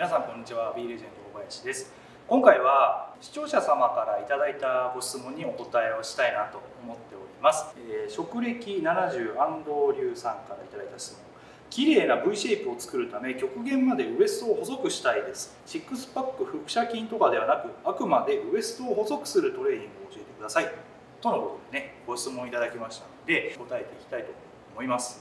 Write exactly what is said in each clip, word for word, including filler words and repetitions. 皆さんこんにちは、Bレジェンド大林です。今回は視聴者様からいただいたご質問にお答えをしたいなと思っております。えー、職歴ななじゅう安藤龍さんからいただいた質問。綺麗な V シェイプを作るため極限までウエストを細くしたいです。シックスパック腹斜筋とかではなく、あくまでウエストを細くするトレーニングを教えてくださいとのことでね、ご質問いただきましたので答えていきたいと思います。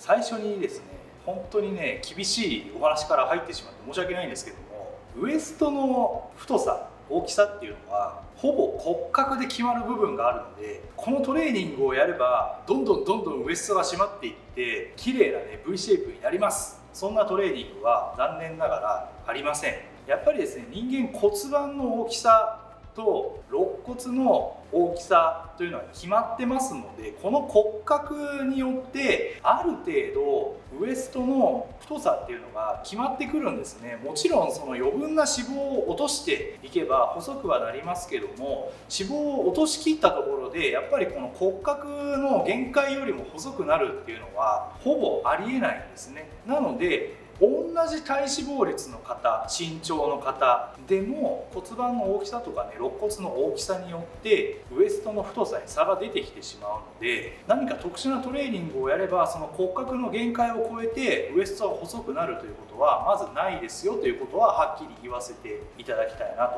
最初にですね、本当にね厳しいお話から入ってしまって申し訳ないんですけども、ウエストの太さ大きさっていうのはほぼ骨格で決まる部分があるので、このトレーニングをやればどんどんどんどんウエストが締まっていって綺麗なね V シェイプになります。そんなトレーニングは残念ながらありません。やっぱりですね、人間骨盤の大きさと肋骨の大きさというのは決まってますので、この骨格によってある程度ウエストの太さっていうのが決まってくるんですね。もちろんその余分な脂肪を落としていけば細くはなりますけども、脂肪を落としきったところでやっぱりこの骨格の限界よりも細くなるっていうのはほぼありえないんですね。なので同じ体脂肪率の方、身長の方でも骨盤の大きさとかね、肋骨の大きさによってウエストの太さに差が出てきてしまうので、何か特殊なトレーニングをやればその骨格の限界を超えてウエストが細くなるということはまずないですよということははっきり言わせていただきたいなと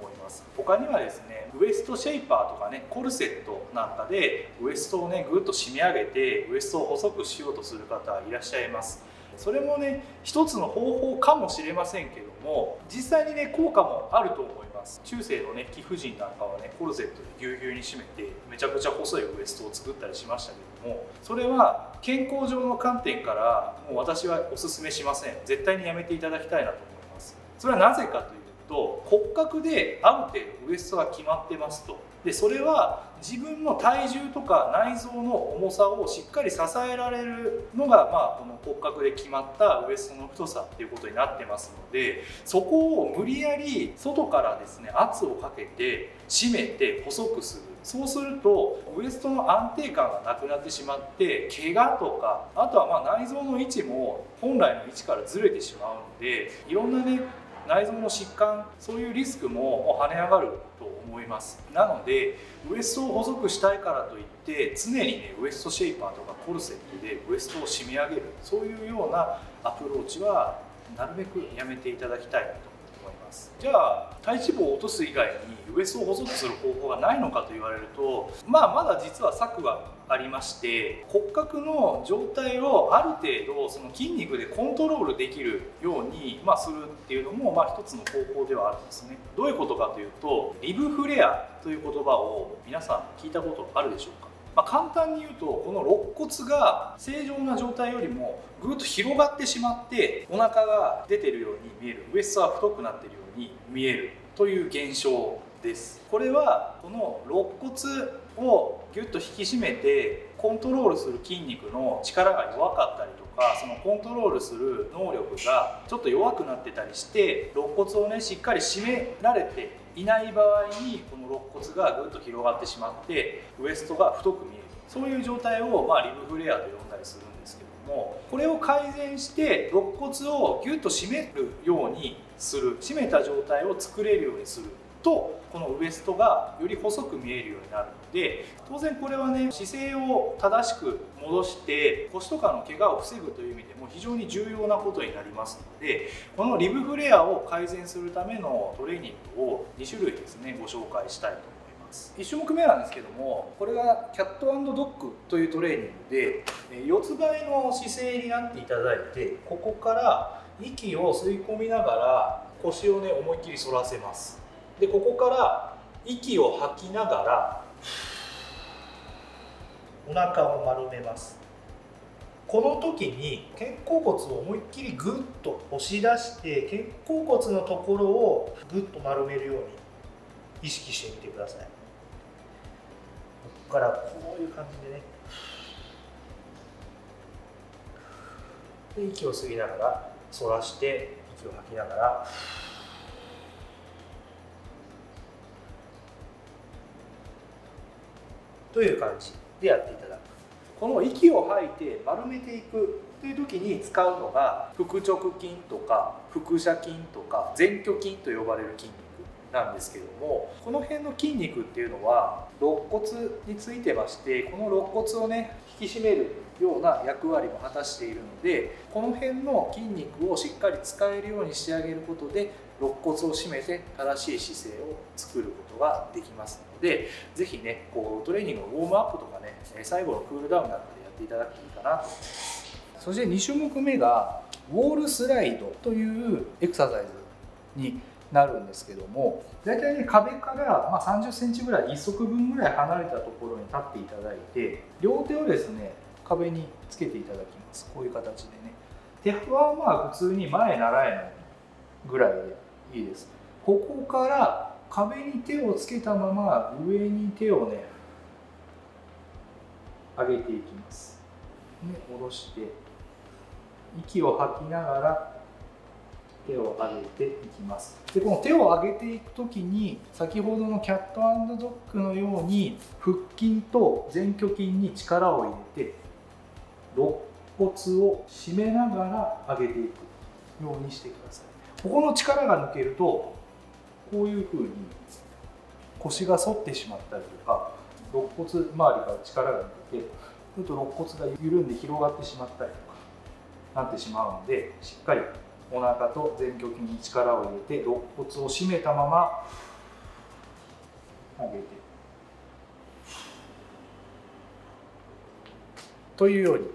思います。他にはですね、ウエストシェイパーとかね、コルセットなんかでウエストをねぐっと締め上げてウエストを細くしようとする方いらっしゃいます。それもね一つの方法かもしれませんけども、実際にね効果もあると思います。中世のね貴婦人なんかはねコルセットでぎゅうぎゅうに締めてめちゃくちゃ細いウエストを作ったりしましたけども、それは健康上の観点からもう私はおすすめしません。絶対にやめていただきたいなと思います。それはなぜかというと、骨格である程度ウエストが決まってますと。でそれは自分の体重とか内臓の重さをしっかり支えられるのが、まあ、この骨格で決まったウエストの太さっていうことになってますので、そこを無理やり外からですね圧をかけて締めて細くする。そうするとウエストの安定感がなくなってしまって怪我とか、あとはまあ内臓の位置も本来の位置からずれてしまうので、いろんなね内臓の疾患、そういうリスクも跳ね上がると思います。なのでウエストを細くしたいからといって常にねウエストシェイパーとかコルセットでウエストを締め上げる、そういうようなアプローチはなるべくやめていただきたいなと思います。じゃあ体脂肪を落とす以外にウエストを細くする方法がないのかと言われると、まあまだ実は策はありまして、骨格の状態をある程度その筋肉でコントロールできるように、まあ、するっていうのも、まあ、一つの方法ではあるんですね。どういうことかというと、リブフレアという言葉を皆さん聞いたことあるでしょうか。まあ、簡単に言うと、この肋骨が正常な状態よりもぐっと広がってしまってお腹が出てるように見える、ウエストが太くなってるように見えるという現象です。これはこの肋骨をぎゅっと引き締めてコントロールする筋肉の力が弱かったりとか、そのコントロールする能力がちょっと弱くなってたりして肋骨をねしっかり締められていない場合に、この肋骨がぐっと広がってしまってウエストが太く見える、そういう状態を、まあ、リブフレアと呼んだりするんですけども、これを改善して肋骨をぎゅっと締めるようにする、締めた状態を作れるようにすると、このウエストがより細く見えるようになるので、当然これはね姿勢を正しく戻して腰とかの怪我を防ぐという意味でも非常に重要なことになりますので、このリブフレアを改善するためのトレーニングをに種類ですねご紹介したいと思います。いち種目目なんですけども、これがキャット&ドッグというトレーニングで、四つ倍の姿勢になっていただいて、ここから息を吸い込みながら腰をね思いっきり反らせます。でここから息を吐きながらお腹を丸めます。この時に肩甲骨を思いっきりグッと押し出して肩甲骨のところをグッと丸めるように意識してみてください。ここからこういう感じでね、で息を吸いながら反らして、息を吐きながら、という感じでやっていただく。この息を吐いて丸めていくという時に使うのが腹直筋とか腹斜筋とか前鋸筋と呼ばれる筋肉なんですけども、この辺の筋肉っていうのは肋骨についてまして、この肋骨をね引き締めるような役割も果たしているので、この辺の筋肉をしっかり使えるように仕上げることで肋骨を締めて正しい姿勢を作ることができますので、是非ねこうトレーニングのウォームアップとかね最後のクールダウンなんかでやっていただくといいかなと思います。そしてにしゅもくめがウォールスライドというエクササイズになるんですけども、大体ね壁からまあさんじゅっセンチぐらいいっそくぶんぐらい離れたところに立っていただいて、両手をですね壁につけていただきます。こういう形でね、手幅はまあ普通に前習えのぐらいでいいです。ここから壁に手をつけたまま上に手をね上げていきます、ね、戻して息を吐きながら手を上げていきます。でこの手を上げていく時に、先ほどのキャット&ドッグのように腹筋と前鋸筋に力を入れて肋骨を締めながら上げていくようにしてください。ここの力が抜けるとこういう風に腰が反ってしまったりとか、肋骨周りから力が抜けてちょっと肋骨が緩んで広がってしまったりとかなってしまうので、しっかりお腹と前鋸筋に力を入れて肋骨を締めたまま上げてというように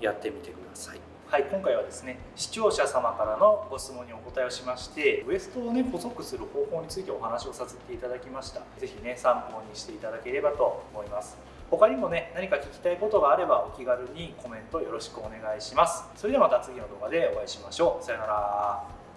やってみてください。はい、今回はですね視聴者様からのご質問にお答えをしまして、ウエストをね細くする方法についてお話をさせていただきました。是非ね参考にしていただければと思います。他にもね何か聞きたいことがあればお気軽にコメントよろしくお願いします。それではまた次の動画でお会いしましょう。さよなら。